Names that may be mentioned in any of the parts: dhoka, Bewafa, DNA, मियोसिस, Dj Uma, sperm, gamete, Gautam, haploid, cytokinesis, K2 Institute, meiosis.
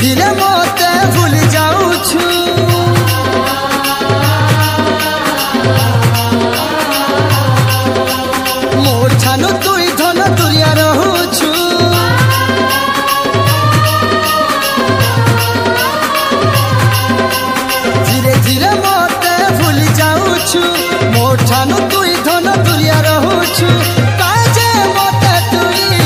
दिले मोते भूल जाऊँ छू मोर छानो तुई धन तुरिया रहू छू धीरे धीरे मोते भूल जाऊँ छू मोर छानो तुई धन तुरिया रहू छू काजे मोते तुई देउछु रे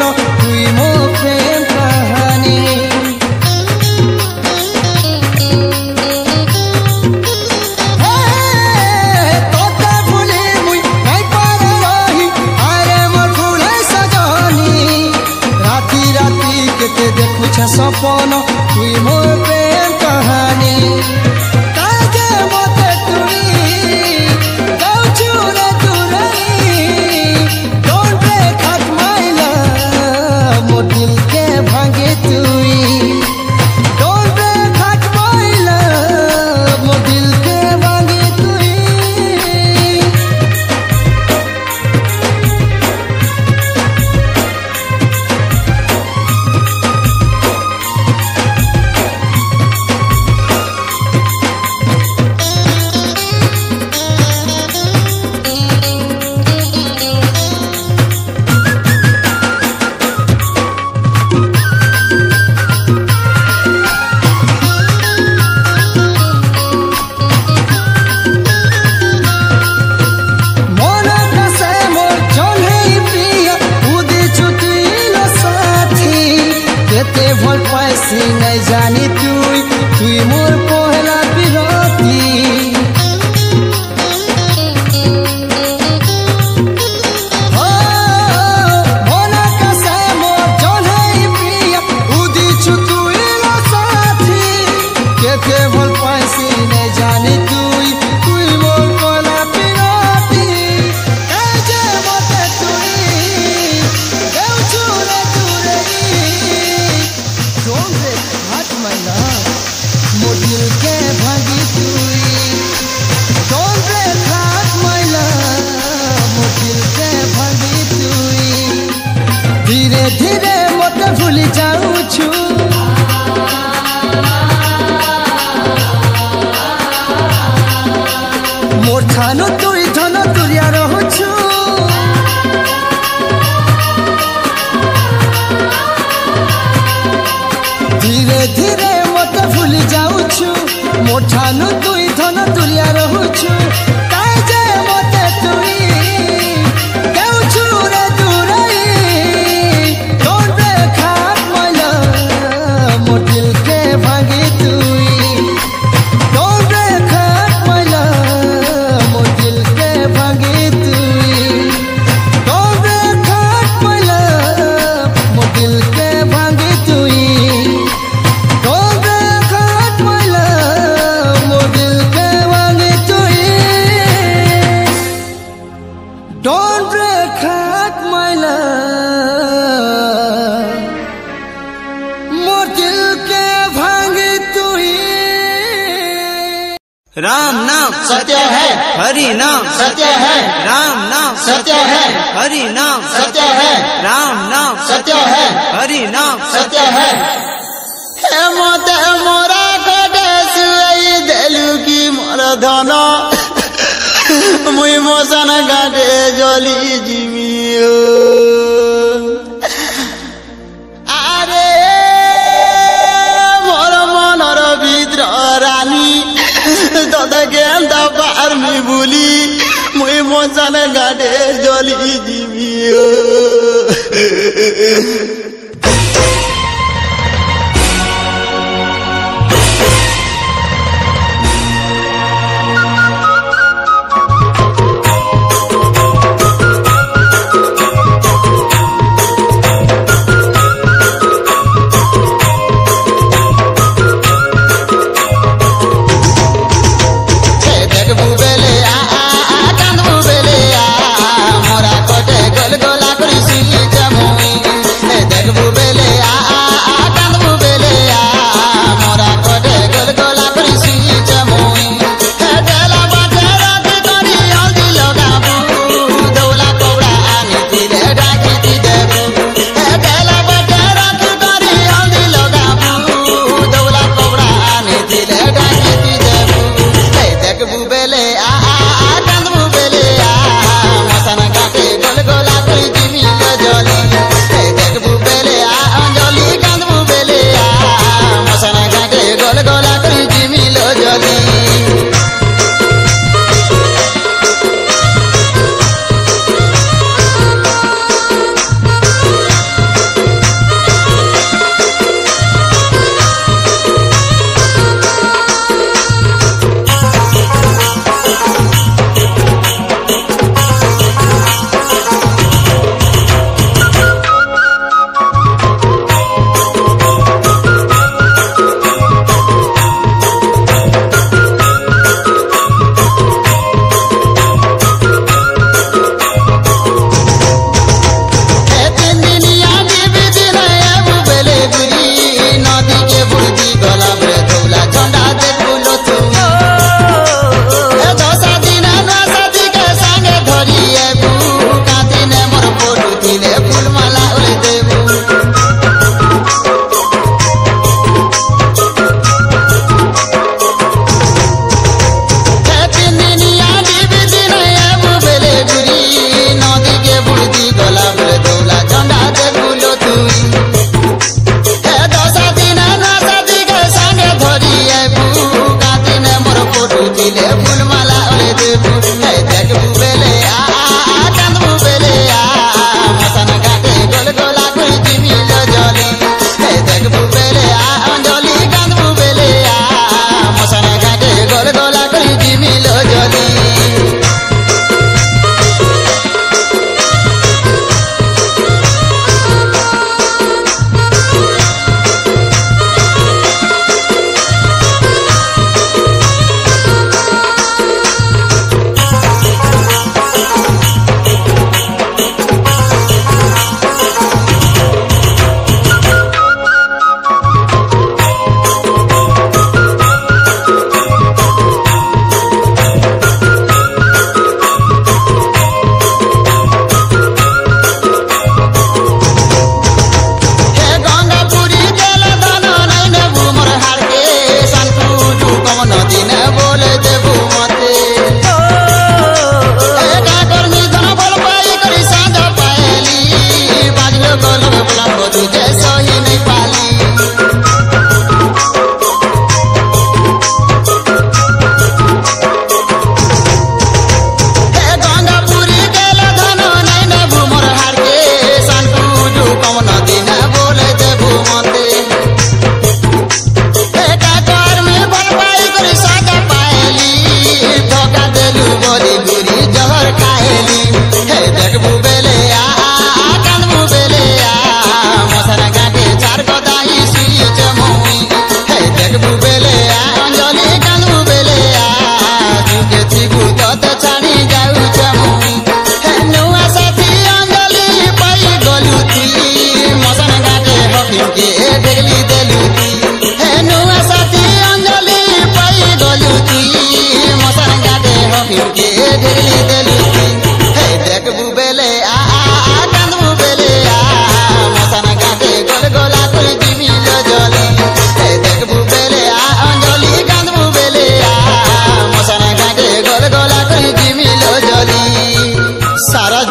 सपन तुई मो प्रेम कहानी तोते भूले मुई नहीं पार रही आरे मोर भूले सजानी राती राती केते देखु छ सपन तुई मो प्रेम कहानी काजे मोते तुई दउछु रे नहीं जानी तुई तुई मोर पहला बिरती भोला कसे मोर जन्हई पिया उदिछु तुई लो साथी केते भल पाइसी नहीं जानी तुई तुई मोर पहला बिरती काजे मोते तुई देउछु रे धीरे धीरे मत भूल जाऊँ छू मोर छानो तुई धन तुरिया रहू छू धीरे धीरे मत भूल जाऊँ छू मोर छानो तुई धन तुरिया रहू छू काजे मते तुई देउछु रे राम नाम सत्य है हरि नाम सत्य है राम नाम सत्य है हरि नाम सत्य। धन मुई मोसन गाटे जली जीवी गाटे जली जीवी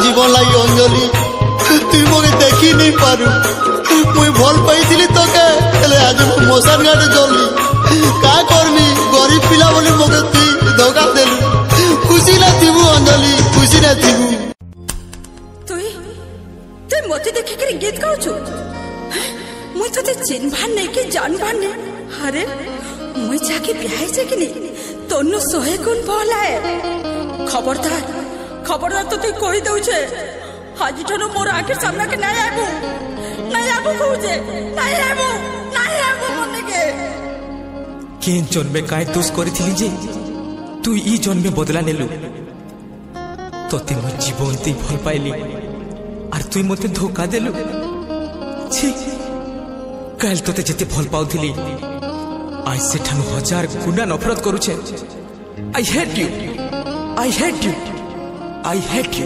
जीवलाई अंजलि तु मोर देखी नहीं पारू मुई भल पाई तोके आज मशान घाटे जली का करमी गरीब पिला बोली मोके तु धोका देलु खुशी ना थीबू अंजलि खुशी ना थीबू तु मते देखि कर गीत गाउछु मुई तोते चिन्हबान नहीं कि जानबान नहीं अरे मुई जाके ब्याहे जे कि नहीं तन्नु सोहे गुण भलाए खबरदार खबरदार तो तु कहि दउ छे आज ठनो मोर आके सामना के नहीं आबो खोजे नहीं आबो मने के केन जन्मे काय दोष करिथिली जे तु ई जन्मे बदला नेलु तोते मोर जीवन ते भल पाइली आर तु मते धोखा देलु छी काल तोते जेते भल पाउथिली आज से ठानु हजार गुना नफरत करूछे I hate you I hate you I hate you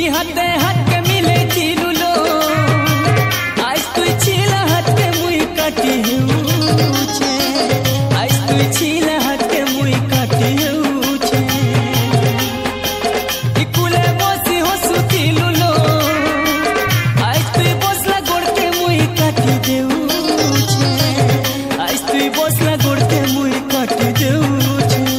इहाते हाथ के मिले चिरुलो आज तू छिला हाथ के मुई काटी हुछे आज तू छिला हाथ के मुई काटी हुछे इकुले बसी हसु चिरुलो आज तू बसला गोड़ के मुई काटी देउछे आज तू बसला गोड़ के मुई काटी देउछे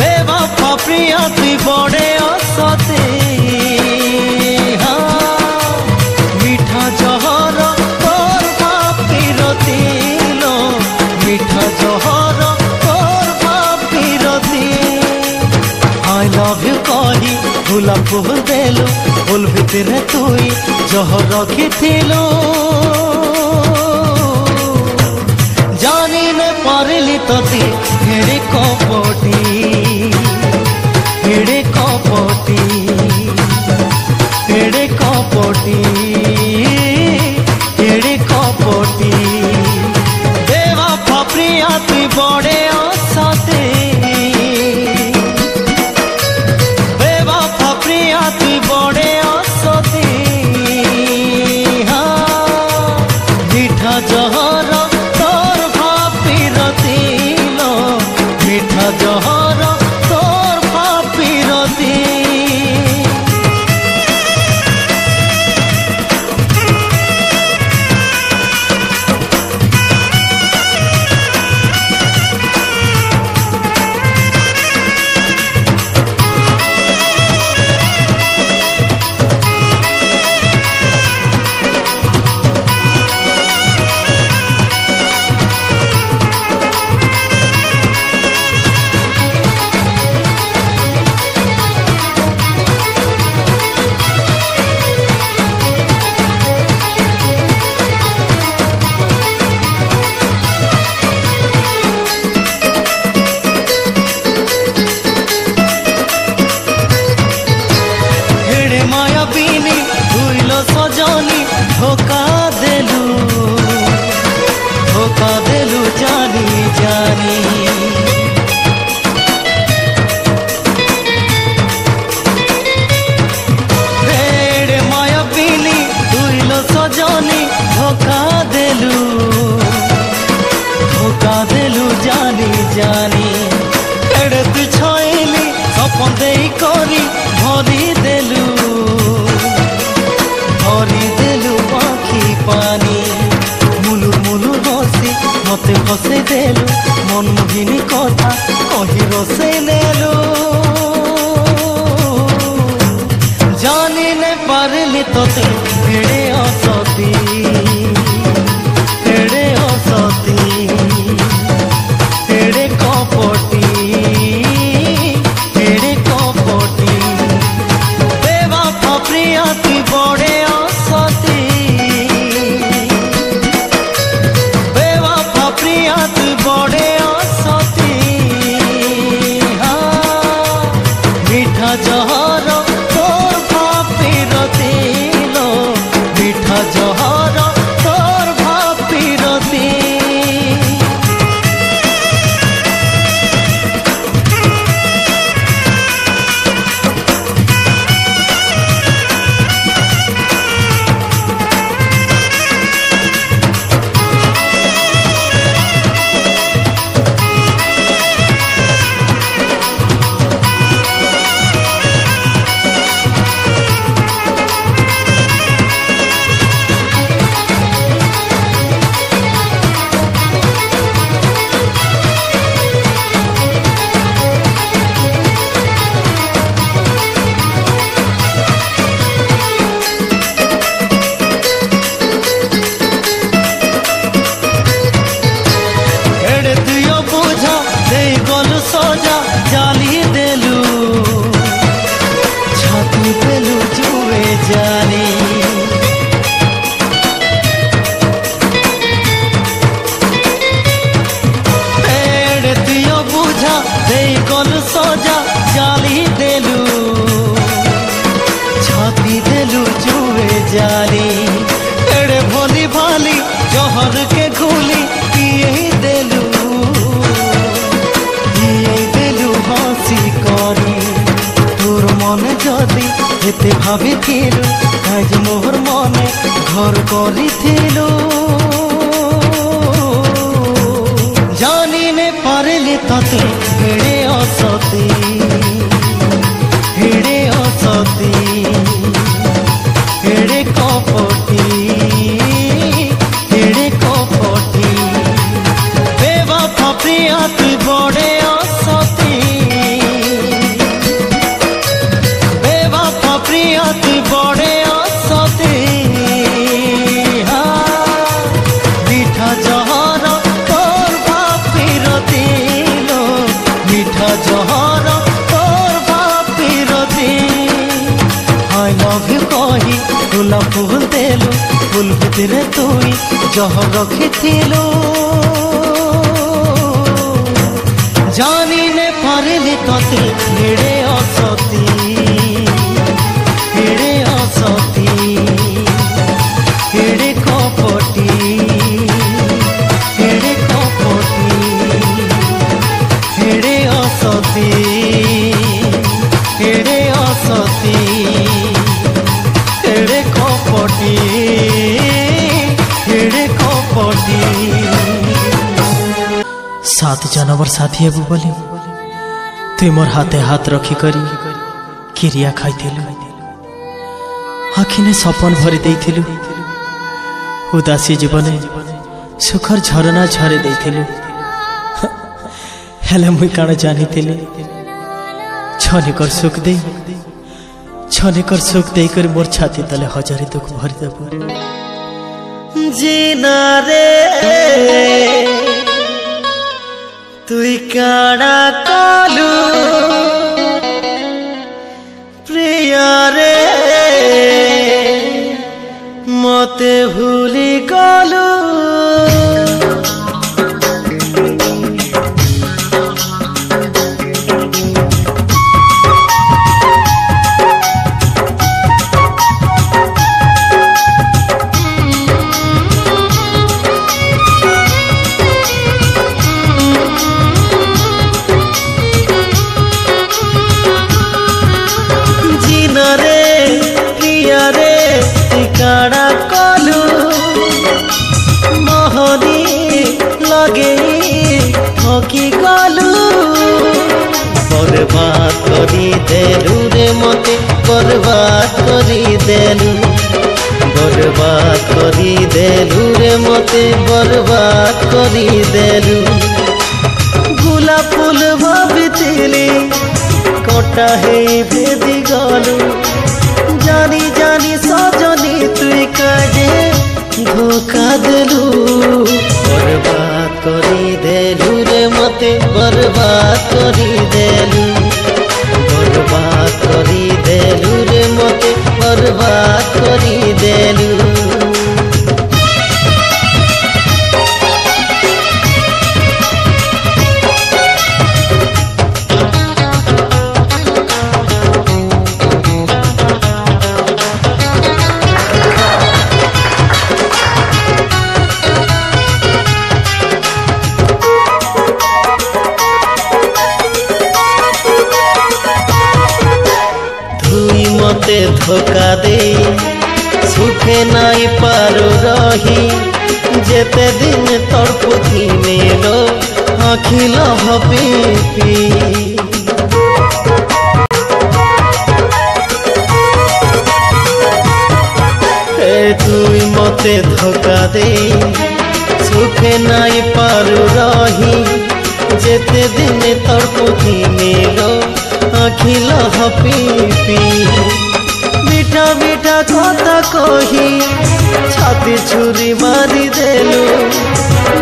बे बापा प्रिया तु बड़े असते। भूल देलू भूल भीतर तू जह रखी थिलू जानी न पारिली तोती हिड़ी कपटी हिड़ी कपटी हिड़ी कपटी हिड़ी कपटी देवा फापरिया ती बड़े आसाते धोखा देलू जानी जानी रे माया पीनी दूलो सजनी धोखा देलू जानी जानी एड़े तू छाइली सपन दे करी भरी देलू मते फसे देलू मन मोहिनी कथा कही रसे नेलू जानी ने पारिली तोते एड़े असती एड़े असती एड़े कपटी एड़े कपटी देवा फापरिया ती बड़े असती बड़े असती मीठा जहर तोर भापी रतिल मीठा जहर तोर भापी रति सोजा जाली देलू छाती देलू जुए जाली एड़े भोली भाली जहर के गोली दिए देलू हसी करी तोर मन जदि एते भावी थिलू आज मोहर मने घर करी थिलू जानी ने पारिली तोते एड़े असती एड़े असती एड़े कपटी एड़े कपटी बेवा फापरिया ती बड़े असती बेवा फापरिया ती बड़े असती मीठा जहर तोर भापी रतिल मीठा जहर। मोही फूल फूल देलु फूल भीतर तुई जह रखी थिलु जानी ने पारिली कति हेड़े असती हेड़े कपटी हेड़े कपटी हेड़े असती हेड़े असती हेड़े कपटी हेड़े कपटी। सात जानवर साथी हेबू बोली तुई मोर हाथे हाथ रखी करी किरिया खाइलु आखिने सपन भरी देथिलु उदासी जीवने सुखर झरना झरे देथिलु हेले मुई काण जानितिली छनिकर सुख दे छनिकर सुख दे कर मोर छाती तले हजारी दुख भरी देबू जीना रे तुई काड़ा कालू प्रिया रे मते भूली गलू बर्बाद करी देलु रे मते बर्बाद करी देलु बर्बाद करी देलु रे मते बर्बाद करी देलु गुलाब फूल भावितिली कटा हे भेदी गलु जानी जानी सजनी तुई काजे धोखा देलु बर्बाद करी देलु रे मते बर्बाद करी देलु बर्बाद करी देलु रे मते बर्बाद करी देलु। धोखा दे सुखे नाई पारो रही जेते दिन तड़पुथी मेरो आखिल हबीबी तुई मते धोखा दे सुखे नाई पारो रही जेते दिन तड़पुथी मेरो आखिल हबीबी मीठा मीठा कथा कही छाती छुरी मारी देलु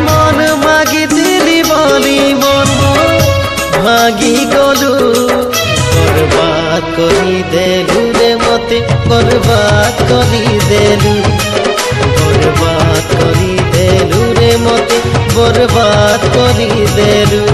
मन मागी दिली बोली मन भागी गलु बर्बाद करी देलु रे मते बर्बाद करी देलु बर्बाद करी देलु रे मते बर्बाद करी देलु।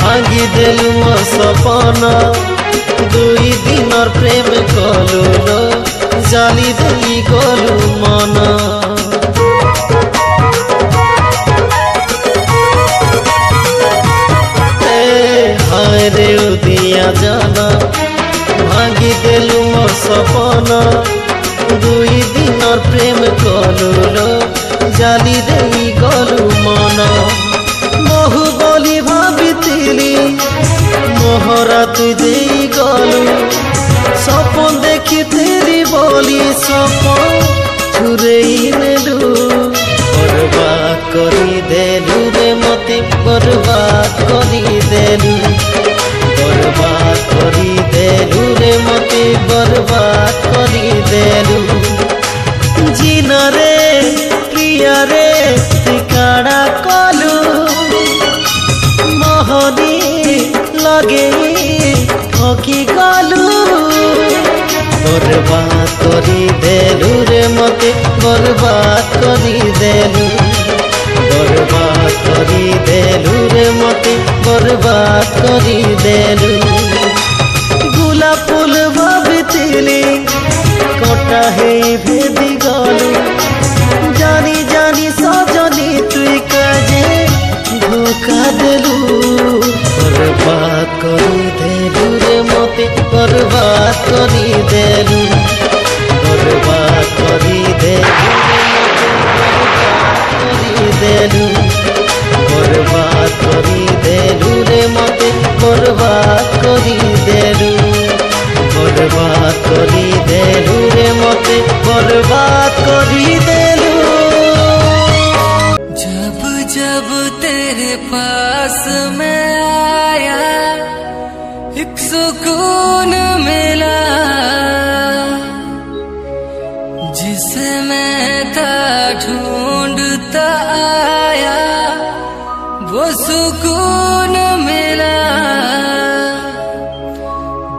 भांगी देलु मो सपन दुई दिन प्रेम कलु रो जाली देली गलु मन हाय रे उदिया जाना भांगी देलु मो सपन दुई दिन प्रेम कलु रो जाली देली गलु मन महु बोली भावितिली मोहरा तुई गलु सपन रे टिकाड़ा कलू मोहनी लगे ठकी गलू तोर बात करी देलू रे मते बर्बाद करी देलू बर्बाद करी देलू रे मते बर्बाद करी देलू गुलाब फूल भावितिली कोटा हे भेदी गलू जानी जानी सजनी तुई काजे धोखा देलू बर्बाद करी देलू रे मते बर्बाद करी देलू बर्बाद करी देलू बर्बाद करी देलू रे मते बर्बाद करी देलू बर्बाद करी देलू रे मते बर्बाद करी देलू। जब जब तेरे पास में आया एक सुकून मिला जिसे मैं था ढूंढता आया वो सुकून मिला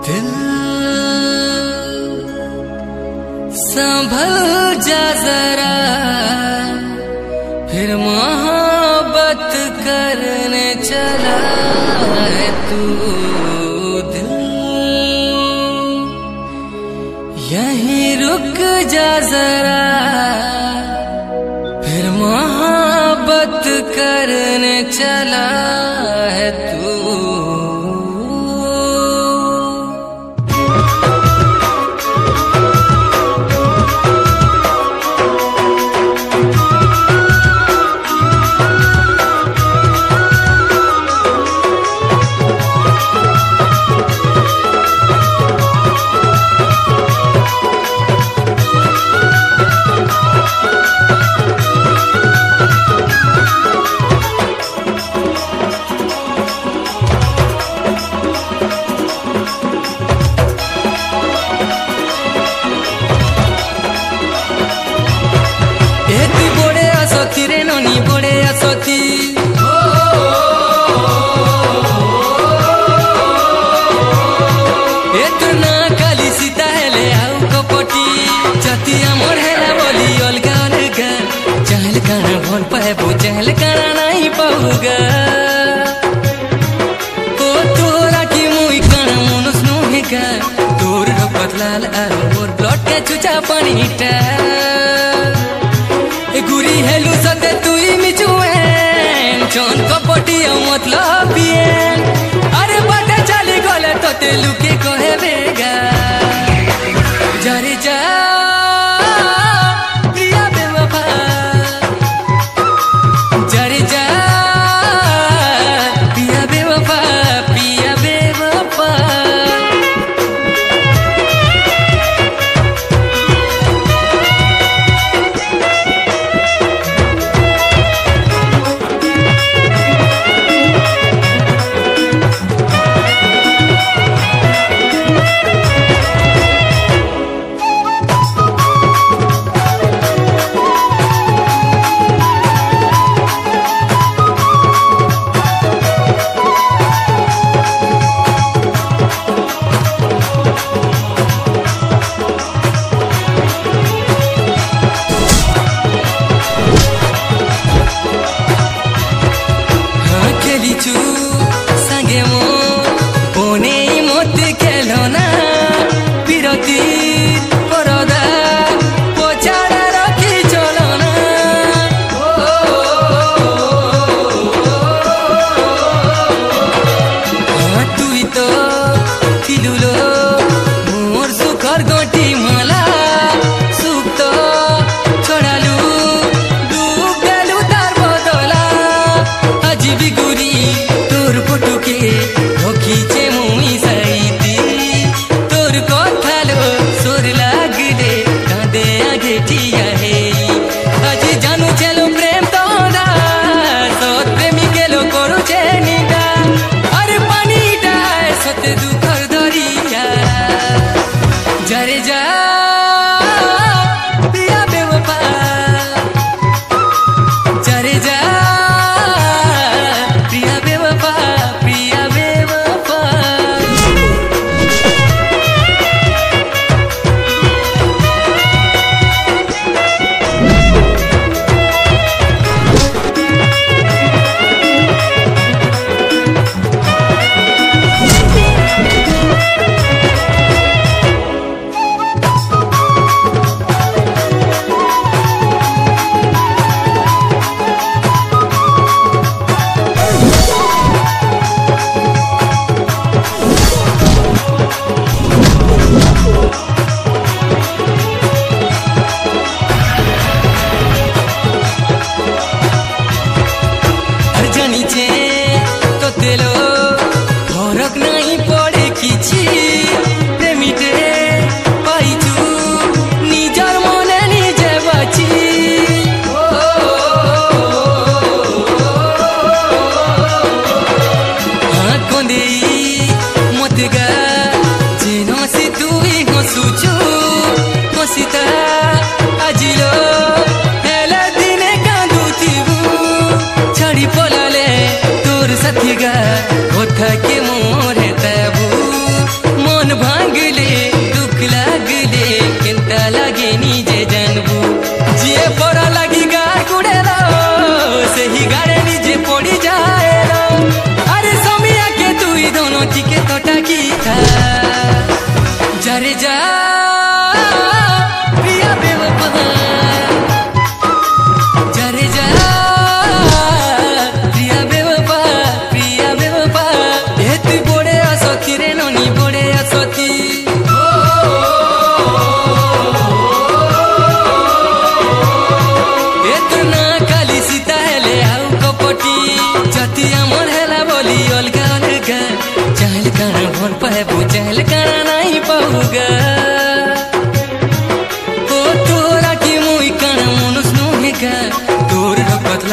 दिल संभल जा जरा फिर मोहब्बत करने चला है तू दिल यहीं रुक जा जरा फिर मोहब्बत करने चला है तू।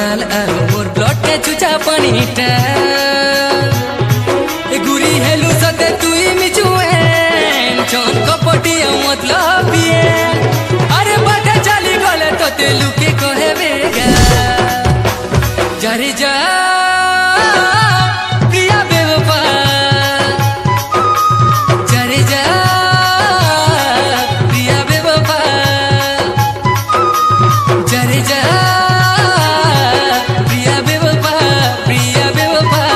लाल मोर ब्लड चुचा पानीटा गुरी हेलु सते तुई मिचुए चौकपटी मतलब अरे बाटा चली गले तो ते लुके कहे बेगा जारी जा प्रिया बेवफा जारी जा प्रिया बेवफा जारी जा प्रिया बेवफा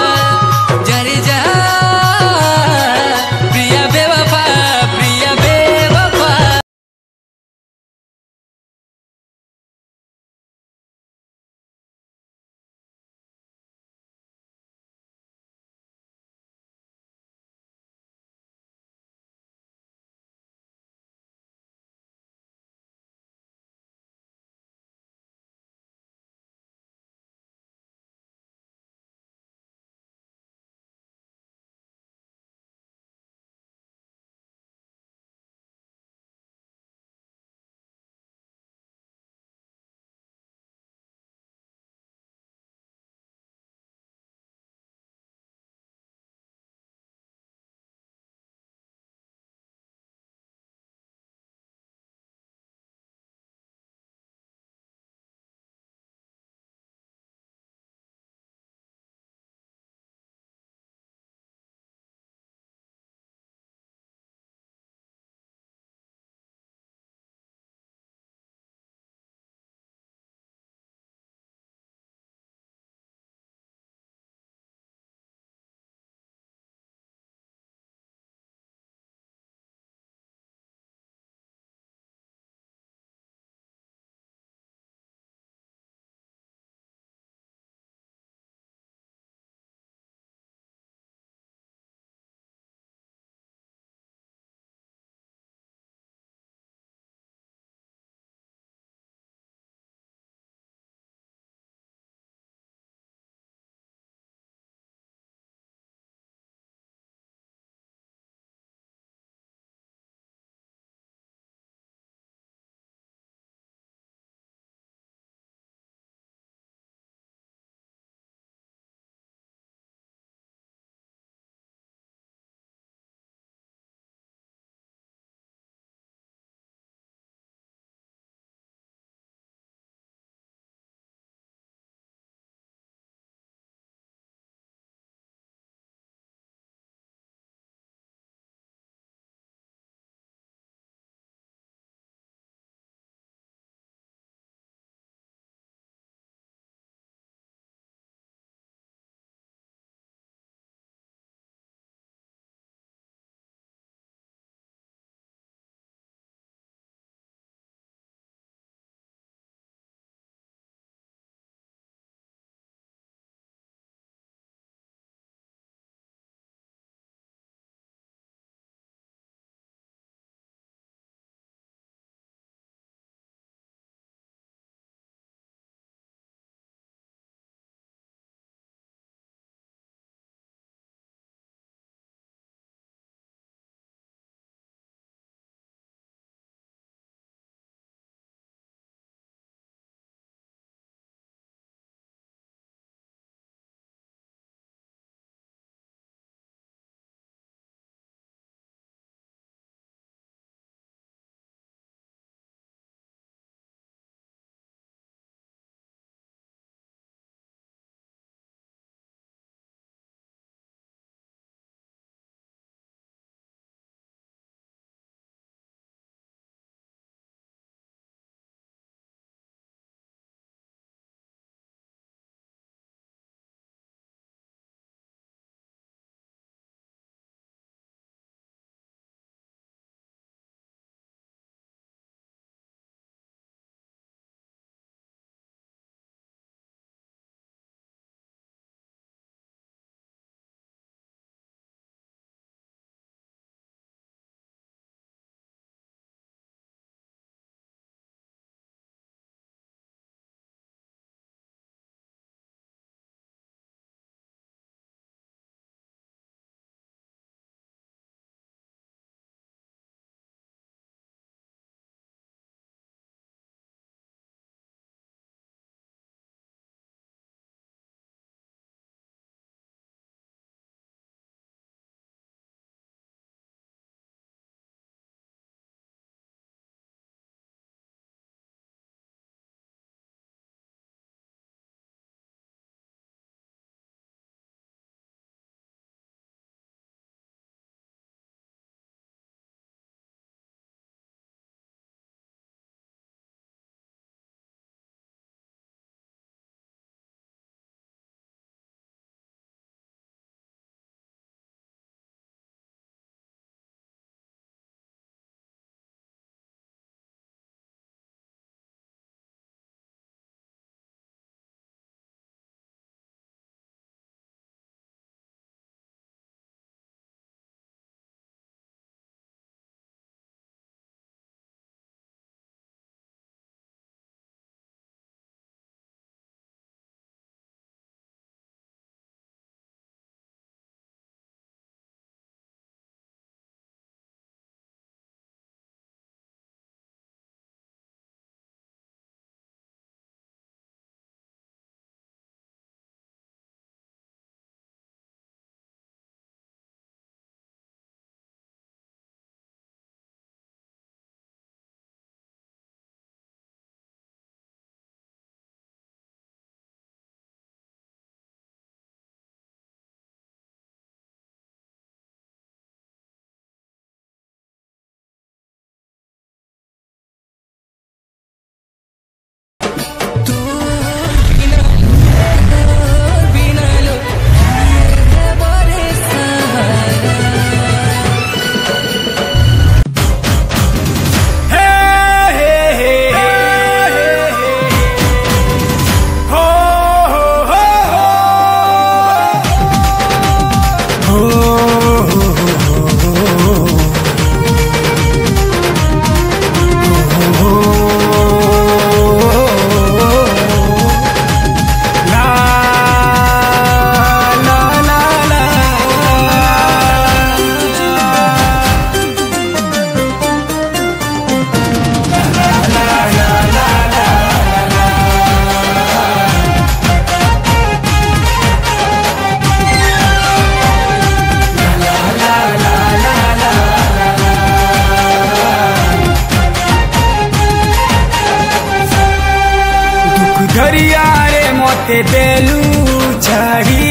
घरिया रे मोते देलू चाही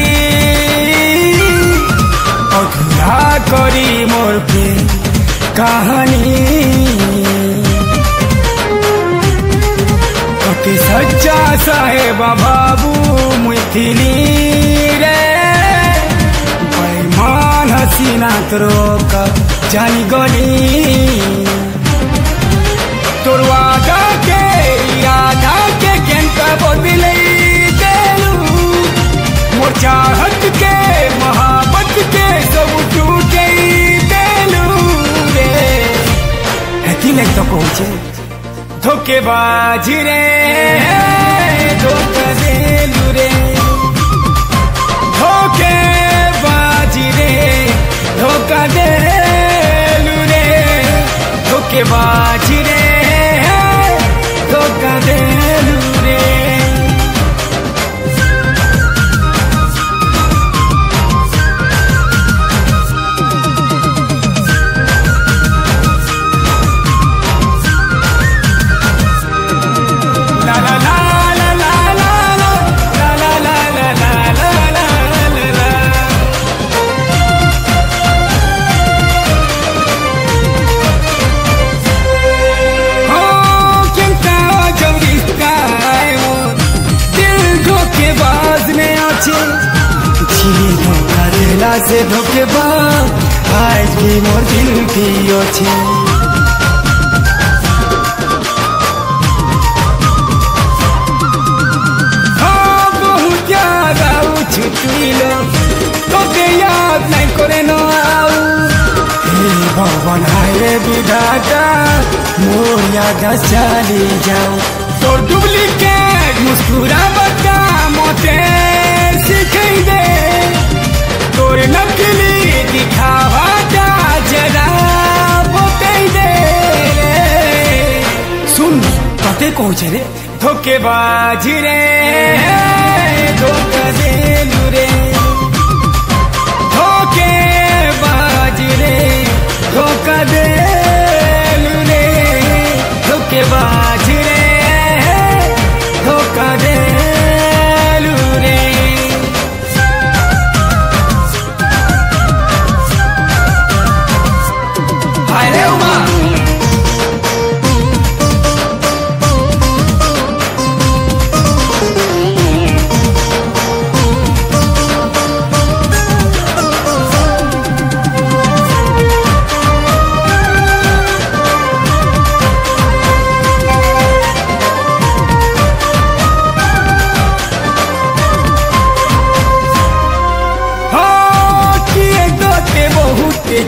अधूरा करी मोर पे कहानी तोके सच्चा साहेबा बाबू मुथिली रे पैमान हसीना तोरो का जानी गनी तोर वादा के यादा के गेंदा बदले देलू मोर चाहत के महाबत के सब टूटे देलू रे एकी लग तो कोचे धोखेबाज रे धोखा देलू रे धोखेबाज रे धोखा देलू रे धोखेबाज रे धोखा देलू रे ला ला ला ला ला ला ला ला ला ला ला ला ला ला हो किंता जल्दी काय हो दिल धोखेबाज में आचे छिली धोखा देला से धोखेबाज आज भी मोर दिल की ओछे तोके याद नहीं करे न आऊ हे भगवान हाय विधाता मोर याद चली जाओ तोर डुप्लीकेट मुस्कुरावता मोते सिखाई दे तोर नकली दिखावाता जरा बताई दे सुन कते कहू छे रे धोखेबाज रे धोखा देलू रे धोखेबाज रे धोखा देलू रे धोखेबाज रे धोखा देलू रे हाय रे उमा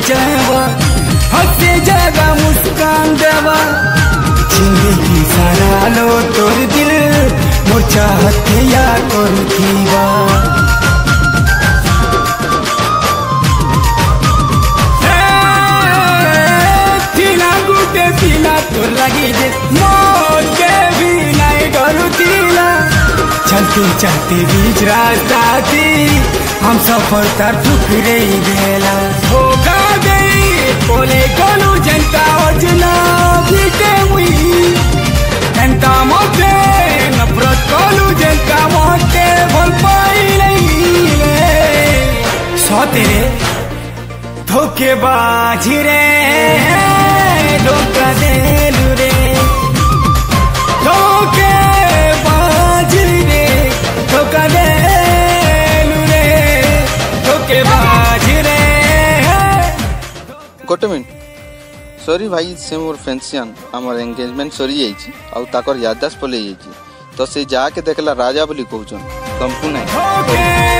जावा हंसे जागा मुस्कान देवा जिंदगी सारा लो तोर दिल मोर चाहत या कर थीवा तिला गुटे तिला तो लगी दे मोर के भी नहीं डरू तिला चलते चलते बीच रास्ता थी हम सफर तर टुकड़े देला धोखा गई बोले गोलू जनता ओझला बीते हुई जनता मोटे नफरत गोलू जनता मोटे भल पाई नहीं सौ तेरे धोखेबाज रे धोखा देलू रे धोखेबाज रे धोखा दे गोटे मिनट सॉरी भाई से मोर फैंसियन आमर एंगेजमेंट सरी जाइए आउ ताकर याददाश्त पलि जाइए तो से जाके देखला राजा बोली कहूँ तमकू नहीं।